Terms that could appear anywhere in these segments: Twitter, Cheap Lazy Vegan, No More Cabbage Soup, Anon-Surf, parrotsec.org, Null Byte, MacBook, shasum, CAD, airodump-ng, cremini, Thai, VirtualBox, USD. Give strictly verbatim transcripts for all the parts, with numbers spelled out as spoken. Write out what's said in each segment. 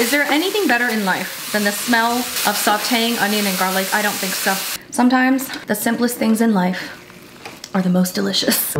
Is there anything better in life than the smell of sauteing onion and garlic? I don't think so. Sometimes the simplest things in life are the most delicious.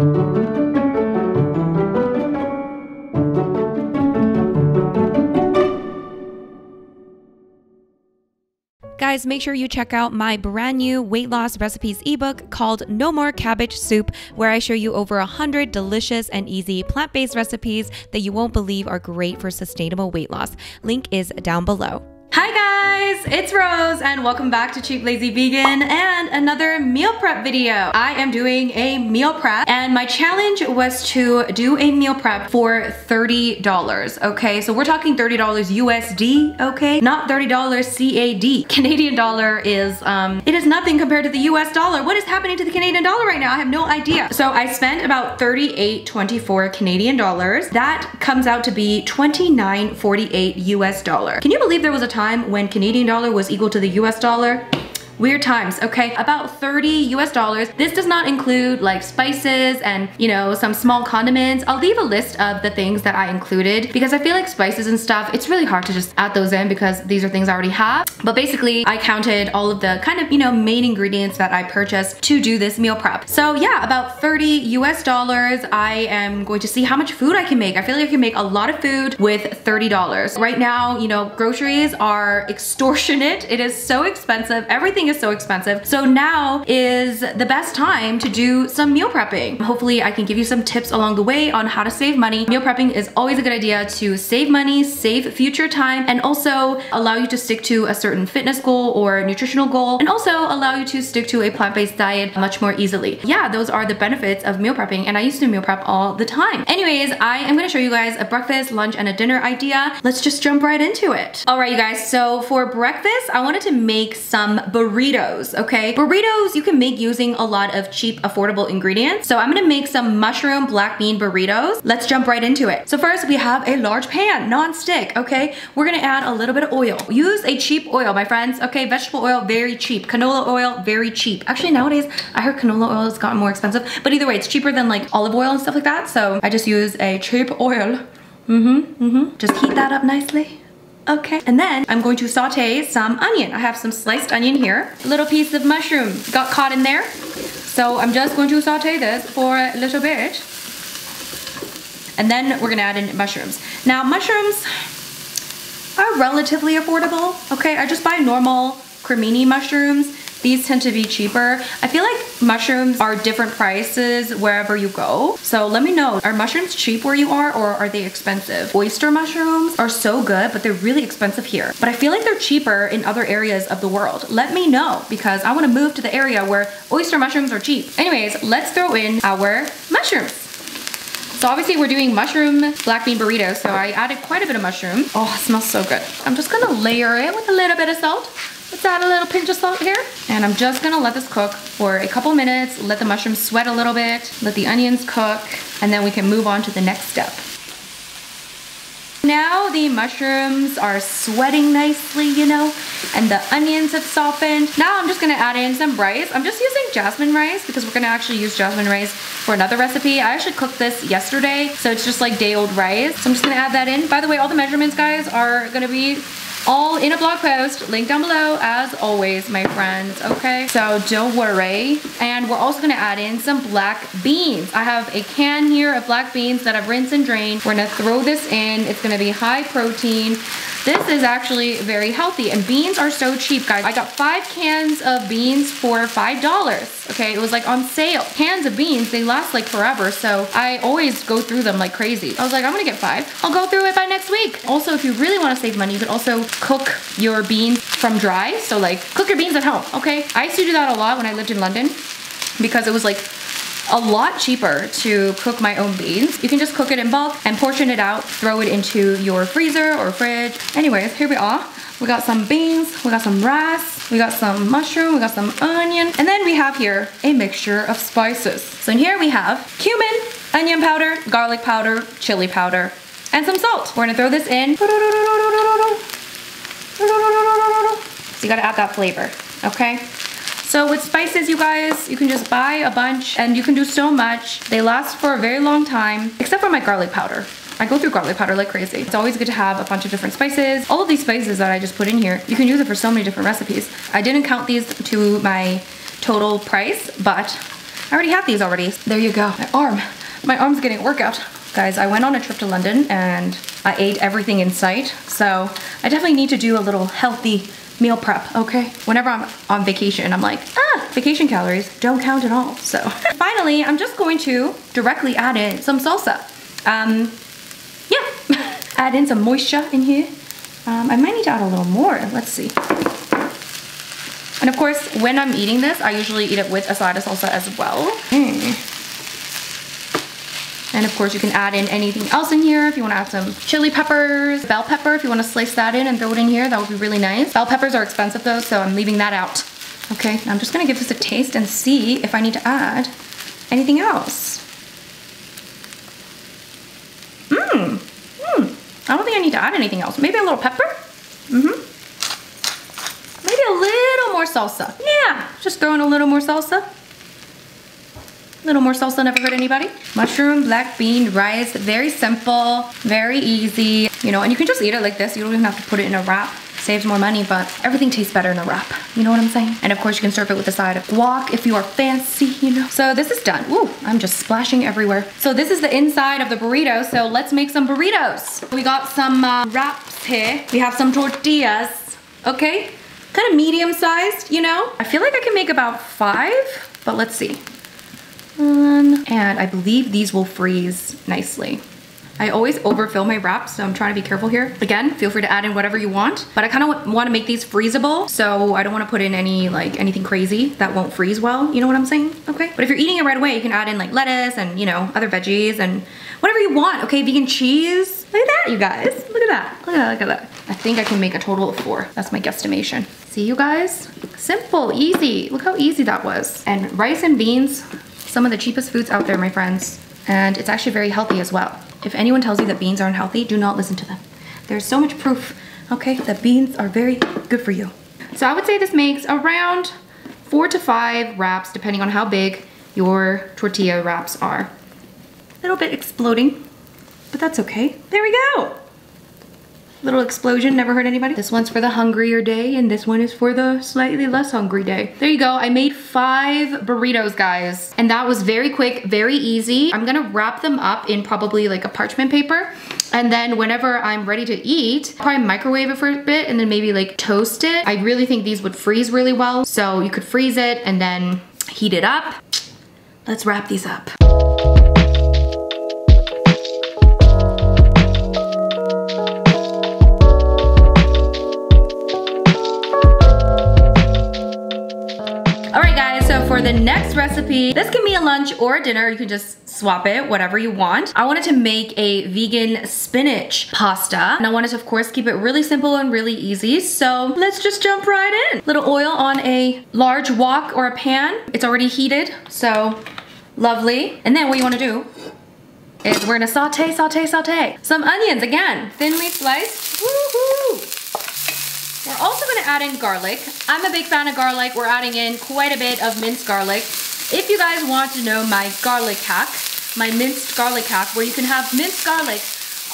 Guys, make sure you check out my brand new weight loss recipes ebook called No More Cabbage Soup, where I show you over one hundred delicious and easy plant-based recipes that you won't believe are great for sustainable weight loss. Link is down below. Hi guys, it's Rose and welcome back to Cheap Lazy Vegan and another meal prep video. I am doing a meal prep and my challenge was to do a meal prep for thirty dollars, okay? So we're talking thirty dollars U S D, okay? Not thirty dollars C A D. Canadian dollar is, um, it is nothing compared to the U S dollar. What is happening to the Canadian dollar right now? I have no idea. So I spent about thirty-eight twenty-four Canadian dollars. That comes out to be twenty-nine forty-eight U S dollar. Can you believe there was a time Time when Canadian dollar was equal to the U S dollar? Weird times, okay? About thirty U S dollars. This does not include like spices and, you know, some small condiments. I'll leave a list of the things that I included because I feel like spices and stuff, it's really hard to just add those in because these are things I already have. But basically, I counted all of the kind of, you know, main ingredients that I purchased to do this meal prep. So yeah, about thirty U S dollars. I am going to see how much food I can make. I feel like I can make a lot of food with thirty dollars. Right now, you know, groceries are extortionate. It is so expensive. Everything is so expensive. So now is the best time to do some meal prepping. Hopefully I can give you some tips along the way on how to save money. Meal prepping is always a good idea to save money, save future time, and also allow you to stick to a certain fitness goal or nutritional goal, and also allow you to stick to a plant-based diet much more easily. Yeah, those are the benefits of meal prepping, and I used to meal prep all the time. Anyways, I am gonna show you guys a breakfast, lunch, and a dinner idea. Let's just jump right into it. All right, you guys, so for breakfast, I wanted to make some burritos. Burritos, okay? Burritos you can make using a lot of cheap, affordable ingredients. So I'm gonna make some mushroom black bean burritos. Let's jump right into it. So first we have a large pan, non-stick, okay? We're gonna add a little bit of oil. Use a cheap oil, my friends, okay? Vegetable oil, very cheap. Canola oil, very cheap. Actually nowadays, I heard canola oil has gotten more expensive, but either way, it's cheaper than like olive oil and stuff like that. So I just use a cheap oil. Mm-hmm, mm-hmm. Just heat that up nicely. Okay, and then I'm going to saute some onion. I have some sliced onion here. A little piece of mushroom got caught in there. So I'm just going to saute this for a little bit. And then we're gonna add in mushrooms. Now mushrooms are relatively affordable. Okay, I just buy normal cremini mushrooms. These tend to be cheaper. I feel like mushrooms are different prices wherever you go. So let me know, are mushrooms cheap where you are or are they expensive? Oyster mushrooms are so good, but they're really expensive here. But I feel like they're cheaper in other areas of the world. Let me know because I wanna move to the area where oyster mushrooms are cheap. Anyways, let's throw in our mushrooms. So obviously we're doing mushroom black bean burrito, so I added quite a bit of mushroom. Oh, it smells so good. I'm just gonna layer it with a little bit of salt. Let's add a little pinch of salt here. And I'm just gonna let this cook for a couple minutes, let the mushrooms sweat a little bit, let the onions cook, and then we can move on to the next step. Now the mushrooms are sweating nicely, you know, and the onions have softened. Now I'm just gonna add in some rice. I'm just using jasmine rice because we're gonna actually use jasmine rice for another recipe. I actually cooked this yesterday, so it's just like day old rice. So I'm just gonna add that in. By the way, all the measurements, guys, are gonna be all in a blog post, link down below as always, my friends, okay? So don't worry. And we're also gonna add in some black beans. I have a can here of black beans that I've rinsed and drained. We're gonna throw this in. It's gonna be high protein. This is actually very healthy, and beans are so cheap, guys. I got five cans of beans for five dollars, okay? It was like on sale. Cans of beans, they last like forever, so I always go through them like crazy. I was like, I'm gonna get five. I'll go through it by next week. Also, if you really wanna save money, you can also cook your beans from dry. So like cook your beans at home, okay? I used to do that a lot when I lived in London because it was like a lot cheaper to cook my own beans. You can just cook it in bulk and portion it out, throw it into your freezer or fridge. Anyways, here we are. We got some beans, we got some rice, we got some mushroom, we got some onion, and then we have here a mixture of spices. So in here we have cumin, onion powder, garlic powder, chili powder, and some salt. We're gonna throw this in. So you gotta add that flavor, okay? So with spices, you guys, you can just buy a bunch and you can do so much. They last for a very long time, except for my garlic powder. I go through garlic powder like crazy. It's always good to have a bunch of different spices. All of these spices that I just put in here, you can use it for so many different recipes. I didn't count these to my total price, but I already have these already. There you go. My arm. My arm's getting a workout. Guys, I went on a trip to London and I ate everything in sight. So I definitely need to do a little healthy meal prep, okay? Whenever I'm on vacation, I'm like, ah, vacation calories don't count at all, so. Finally, I'm just going to directly add in some salsa. Um, yeah, add in some moisture in here. Um, I might need to add a little more, let's see. And of course, when I'm eating this, I usually eat it with a side of salsa as well. Mm. And of course you can add in anything else in here. If you want to add some chili peppers, bell pepper, if you want to slice that in and throw it in here, that would be really nice. Bell peppers are expensive though, so I'm leaving that out. Okay, I'm just going to give this a taste and see if I need to add anything else. Mmm, mmm. I don't think I need to add anything else. Maybe a little pepper? Mm-hmm. Maybe a little more salsa. Yeah, just throw in a little more salsa. Little more salsa never hurt anybody. Mushroom, black bean, rice, very simple, very easy, you know, and you can just eat it like this. You don't even have to put it in a wrap. Saves more money, but everything tastes better in a wrap. You know what I'm saying? And of course you can serve it with a side of guac if you are fancy, you know. So this is done. Ooh, I'm just splashing everywhere. So this is the inside of the burrito. So let's make some burritos. We got some uh, wraps here. We have some tortillas, okay? Kind of medium sized, you know? I feel like I can make about five, but let's see. And I believe these will freeze nicely. I always overfill my wraps, so I'm trying to be careful here. Again, feel free to add in whatever you want, but I kind of want to make these freezable, so I don't want to put in any like anything crazy that won't freeze well, you know what I'm saying? Okay, but if you're eating it right away, you can add in like lettuce and, you know, other veggies and whatever you want, okay? Vegan cheese. Look at that, you guys. Look at that. Look at that, look at that. I think I can make a total of four. That's my guesstimation. See, you guys? Simple, easy. Look how easy that was. And rice and beans. Some of the cheapest foods out there, my friends. And it's actually very healthy as well. If anyone tells you that beans aren't healthy, do not listen to them. There's so much proof, okay, that beans are very good for you. So I would say this makes around four to five wraps, depending on how big your tortilla wraps are. A little bit exploding, but that's okay. There we go. Little explosion, never hurt anybody. This one's for the hungrier day, and this one is for the slightly less hungry day. There you go, I made five burritos, guys. And that was very quick, very easy. I'm gonna wrap them up in probably like a parchment paper. And then whenever I'm ready to eat, probably microwave it for a bit and then maybe like toast it. I really think these would freeze really well. So you could freeze it and then heat it up. Let's wrap these up. For the next recipe, this can be a lunch or a dinner. You can just swap it, whatever you want. I wanted to make a vegan spinach pasta, and I wanted to, of course, keep it really simple and really easy. So let's just jump right in. Little oil on a large wok or a pan. It's already heated, so lovely. And then what you wanna do is we're gonna saute, saute, saute. Some onions, again, thinly sliced, woohoo! We're also gonna add in garlic. I'm a big fan of garlic. We're adding in quite a bit of minced garlic. If you guys want to know my garlic hack, my minced garlic hack, where you can have minced garlic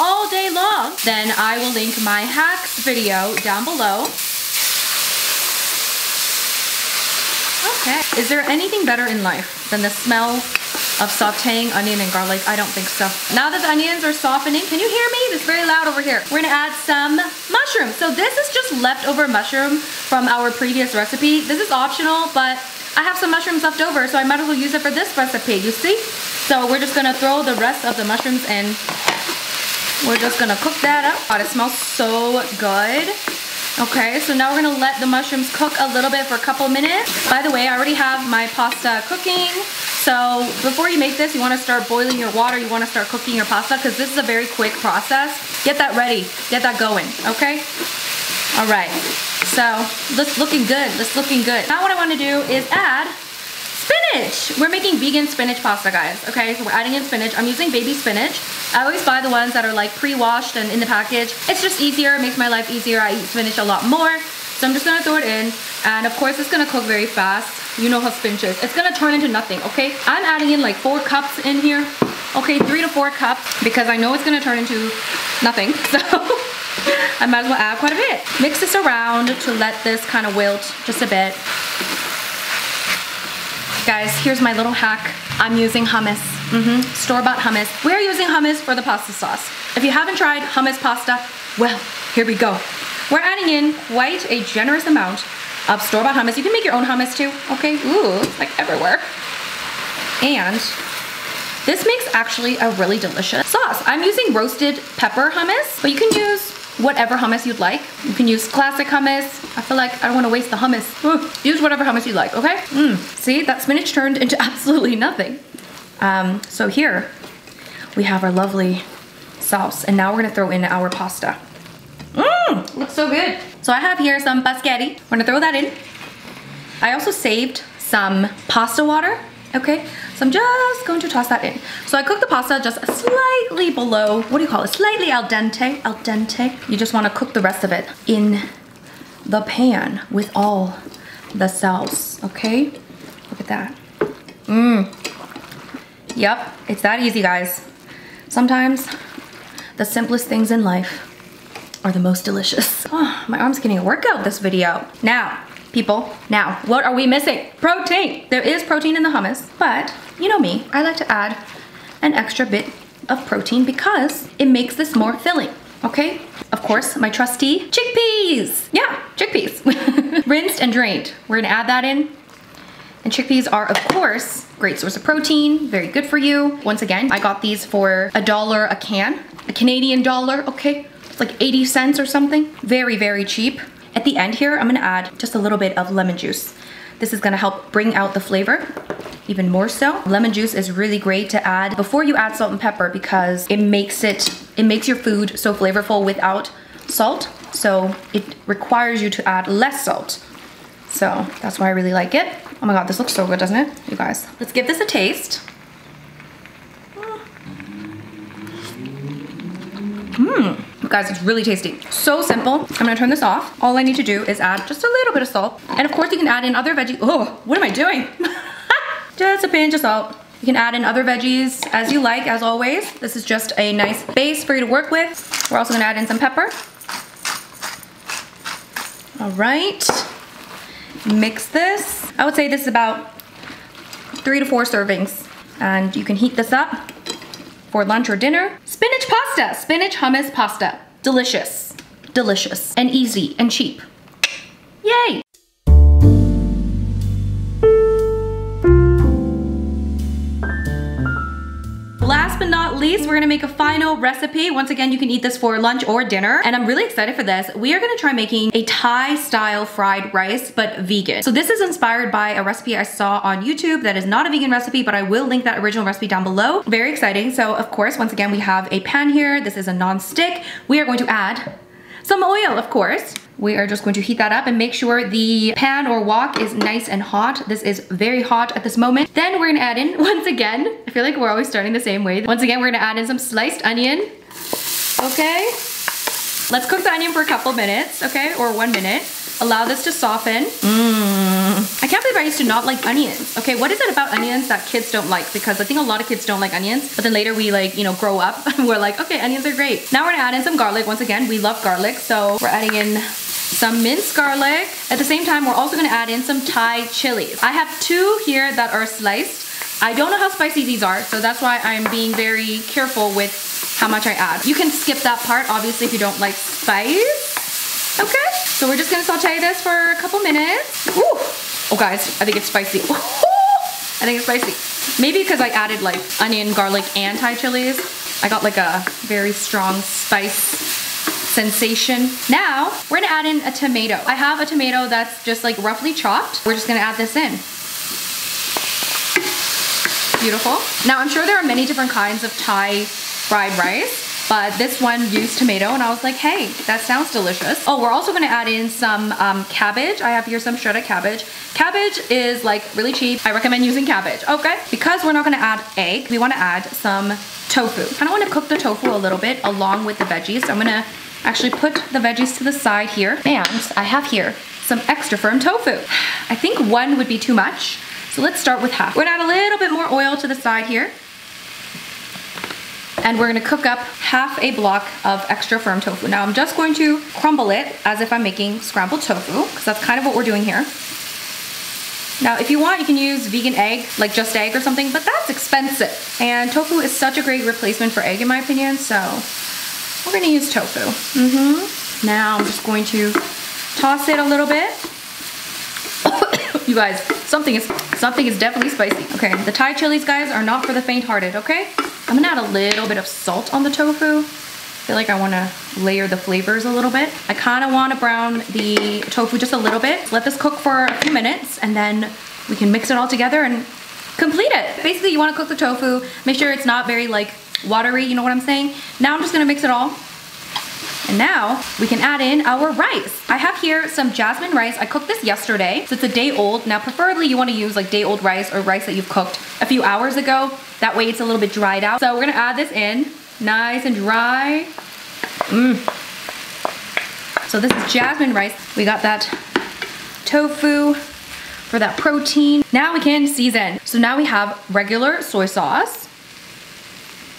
all day long, then I will link my hack video down below. Okay, is there anything better in life than the smell of sauteing onion and garlic? I don't think so. Now that the onions are softening, can you hear me? It's very loud over here. We're gonna add some mushrooms. So this is just leftover mushroom from our previous recipe. This is optional, but I have some mushrooms left over, so I might as well use it for this recipe, you see? So we're just gonna throw the rest of the mushrooms in. We're just gonna cook that up. God, it smells so good. Okay, so now we're gonna let the mushrooms cook a little bit for a couple minutes. By the way, I already have my pasta cooking. So before you make this, you wanna start boiling your water, you wanna start cooking your pasta, because this is a very quick process. Get that ready, get that going, okay? All right, so this looking good, this looking good. Now what I wanna do is add spinach. We're making vegan spinach pasta, guys, okay? So we're adding in spinach. I'm using baby spinach. I always buy the ones that are like pre-washed and in the package. It's just easier, it makes my life easier. I eat spinach a lot more. So I'm just gonna throw it in, and of course it's gonna cook very fast. You know how spinach is. It's gonna turn into nothing, okay? I'm adding in like four cups in here, okay, three to four cups, because I know it's gonna turn into nothing, so I might as well add quite a bit. Mix this around to let this kind of wilt just a bit. Guys, here's my little hack. I'm using hummus, mm-hmm, store-bought hummus. We're using hummus for the pasta sauce. If you haven't tried hummus pasta, well, here we go. We're adding in quite a generous amount of store-bought hummus. You can make your own hummus too, okay? Ooh, it's like everywhere. And this makes actually a really delicious sauce. I'm using roasted pepper hummus, but you can use whatever hummus you'd like. You can use classic hummus. I feel like I don't want to waste the hummus. Ooh, use whatever hummus you'd like, okay? Mm. See, that spinach turned into absolutely nothing. Um, so here we have our lovely sauce, and now we're gonna throw in our pasta. Mmm, looks so good. So I have here some basketti. We're gonna throw that in. I also saved some pasta water, okay? So I'm just going to toss that in. So I cook the pasta just slightly below, what do you call it? Slightly al dente, al dente. You just wanna cook the rest of it in the pan with all the sauce, okay? Look at that. Mmm. Yep, it's that easy, guys. Sometimes the simplest things in life are the most delicious. Oh, my arm's getting a workout this video. Now, people, now, what are we missing? Protein. There is protein in the hummus, but you know me, I like to add an extra bit of protein because it makes this more filling, okay? Of course, my trusty chickpeas. Yeah, chickpeas. Rinsed and drained. We're gonna add that in. And chickpeas are, of course, great source of protein, very good for you. Once again, I got these for a dollar a can, a Canadian dollar, okay? It's like eighty cents or something. Very, very cheap. At the end here, I'm gonna add just a little bit of lemon juice. This is gonna help bring out the flavor even more so. Lemon juice is really great to add before you add salt and pepper because it makes it, it makes your food so flavorful without salt. So it requires you to add less salt. So that's why I really like it. Oh my God, this looks so good, doesn't it? You guys, let's give this a taste. Mmm, you guys, it's really tasty. So simple. I'm gonna turn this off. All I need to do is add just a little bit of salt. And of course you can add in other veggies. Oh, what am I doing? Just a pinch of salt. You can add in other veggies as you like, as always. This is just a nice base for you to work with. We're also gonna add in some pepper. All right. Mix this. I would say this is about three to four servings, and you can heat this up for lunch or dinner. Spinach pasta, spinach hummus pasta. Delicious, delicious, and easy and cheap. Yay! Last but not least, we're gonna make a final recipe. Once again, you can eat this for lunch or dinner, and I'm really excited for this. We are gonna try making a Thai style fried rice, but vegan. So this is inspired by a recipe I saw on YouTube that is not a vegan recipe, but I will link that original recipe down below. Very exciting. So of course, once again, we have a pan here. This is a non-stick. We are going to add some oil, of course. We are just going to heat that up and make sure the pan or wok is nice and hot. This is very hot at this moment. Then we're gonna add in, once again, I feel like we're always starting the same way. Once again, we're gonna add in some sliced onion, okay? Let's cook the onion for a couple minutes, okay? Or one minute. Allow this to soften. Mmm. I can't believe I used to not like onions. Okay, what is it about onions that kids don't like? Because I think a lot of kids don't like onions, but then later we like, you know, grow up and we're like, okay, onions are great. Now we're gonna add in some garlic. Once again, we love garlic, so we're adding in some minced garlic. At the same time, we're also gonna add in some Thai chilies. I have two here that are sliced. I don't know how spicy these are, so that's why I'm being very careful with how much I add. You can skip that part, obviously, if you don't like spice. Okay, so we're just gonna saute this for a couple minutes. Ooh. Oh guys, I think it's spicy. Ooh. I think it's spicy. Maybe because I added like onion, garlic, and Thai chilies. I got like a very strong spice sensation. Now, we're gonna add in a tomato. I have a tomato that's just like roughly chopped. We're just gonna add this in. Beautiful. Now, I'm sure there are many different kinds of Thai fried rice, but this one used tomato, and I was like, hey, that sounds delicious. Oh, we're also gonna add in some um, cabbage. I have here some shredded cabbage. Cabbage is like really cheap. I recommend using cabbage, okay? Because we're not gonna add egg, we wanna add some tofu. Kinda wanna cook the tofu a little bit along with the veggies, so I'm gonna actually put the veggies to the side here. And I have here some extra firm tofu. I think one would be too much, so let's start with half. We're gonna add a little bit more oil to the side here, and we're gonna cook up half a block of extra firm tofu. Now I'm just going to crumble it as if I'm making scrambled tofu, because that's kind of what we're doing here. Now, if you want, you can use vegan egg, like just egg or something, but that's expensive. And tofu is such a great replacement for egg in my opinion, so we're gonna use tofu. Mm-hmm. Now I'm just going to toss it a little bit. You guys, something is something is definitely spicy. Okay, the Thai chilies, guys, are not for the faint-hearted, okay? I'm gonna add a little bit of salt on the tofu. I feel like I wanna layer the flavors a little bit. I kinda wanna brown the tofu just a little bit. Let this cook for a few minutes and then we can mix it all together and complete it. Basically, you wanna cook the tofu, make sure it's not very like watery, you know what I'm saying? Now I'm just gonna mix it all. And now we can add in our rice. I have here some jasmine rice. I cooked this yesterday, so it's a day old. Now preferably you wanna use like day old rice or rice that you've cooked a few hours ago. That way it's a little bit dried out. So we're gonna add this in, nice and dry. Mm. So this is jasmine rice. We got that tofu for that protein. Now we can season. So now we have regular soy sauce.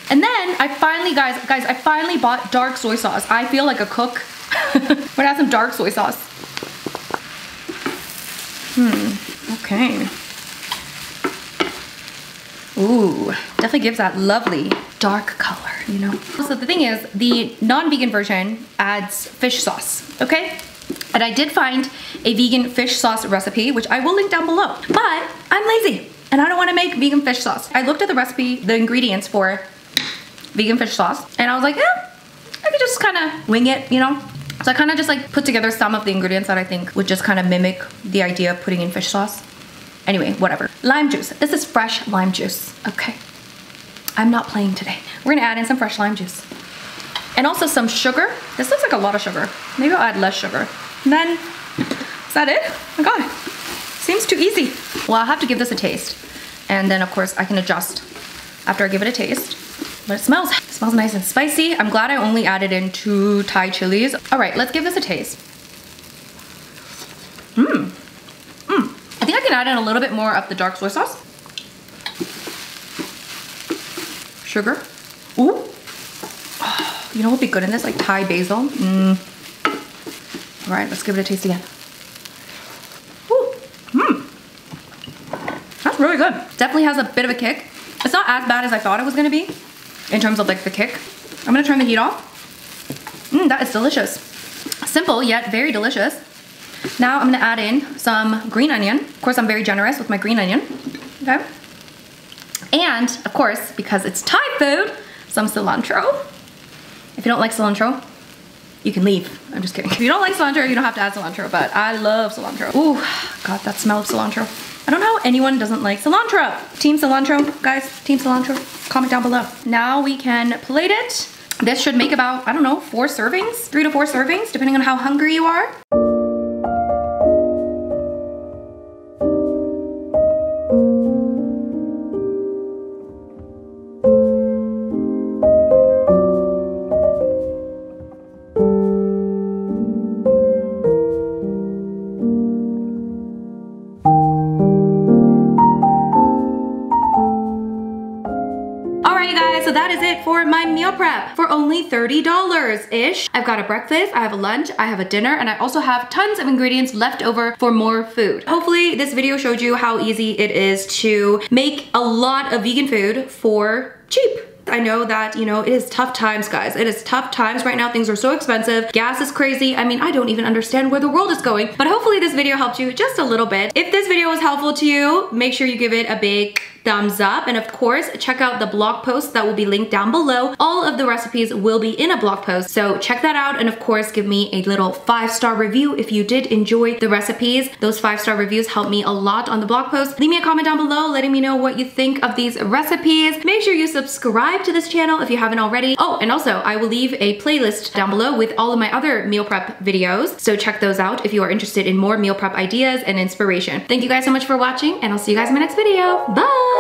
And then I finally, guys, guys, I finally bought dark soy sauce. I feel like a cook. We're gonna add some dark soy sauce. Hmm, okay. Ooh, definitely gives that lovely dark color, you know? So the thing is, the non-vegan version adds fish sauce, okay? And I did find a vegan fish sauce recipe, which I will link down below, but I'm lazy and I don't wanna make vegan fish sauce. I looked at the recipe, the ingredients for vegan fish sauce, and I was like, yeah, I could just kind of wing it, you know? So I kind of just like put together some of the ingredients that I think would just kind of mimic the idea of putting in fish sauce. Anyway, whatever. Lime juice. This is fresh lime juice. Okay. I'm not playing today. We're gonna add in some fresh lime juice. And also some sugar. This looks like a lot of sugar. Maybe I'll add less sugar. And then, is that it? Oh my God, seems too easy. Well, I'll have to give this a taste. And then of course I can adjust after I give it a taste. But it smells, it smells nice and spicy. I'm glad I only added in two Thai chilies. All right, let's give this a taste. Mmm, mmm. I think I can add in a little bit more of the dark soy sauce. Sugar, ooh. Oh, you know what would be good in this? Like Thai basil, mmm. All right, let's give it a taste again. Ooh, mmm. That's really good. Definitely has a bit of a kick. It's not as bad as I thought it was gonna be, in terms of like the kick. I'm gonna turn the heat off. Mmm, that is delicious. Simple yet very delicious. Now I'm gonna add in some green onion. Of course, I'm very generous with my green onion, okay? And of course, because it's Thai food, some cilantro. If you don't like cilantro, you can leave. I'm just kidding. If you don't like cilantro, you don't have to add cilantro, but I love cilantro. Ooh, God, that smell of cilantro. I don't know how anyone doesn't like cilantro. Team cilantro, guys, team cilantro, comment down below. Now we can plate it. This should make about, I don't know, four servings, three to four servings, depending on how hungry you are. Prep for only thirty dollars-ish. I've got a breakfast, I have a lunch, I have a dinner, and I also have tons of ingredients left over for more food. Hopefully this video showed you how easy it is to make a lot of vegan food for cheap. I know that, you know, it is tough times, guys. It is tough times right now. Things are so expensive. Gas is crazy. I mean, I don't even understand where the world is going, but hopefully this video helped you just a little bit. If this video was helpful to you, make sure you give it a big thumbs up. And of course, check out the blog post that will be linked down below. All of the recipes will be in a blog post, so check that out. And of course, give me a little five-star review if you did enjoy the recipes. Those five-star reviews help me a lot on the blog post. Leave me a comment down below letting me know what you think of these recipes. Make sure you subscribe to this channel if you haven't already. Oh, and also I will leave a playlist down below with all of my other meal prep videos, so check those out if you are interested in more meal prep ideas and inspiration. Thank you guys so much for watching, and I'll see you guys in my next video. Bye!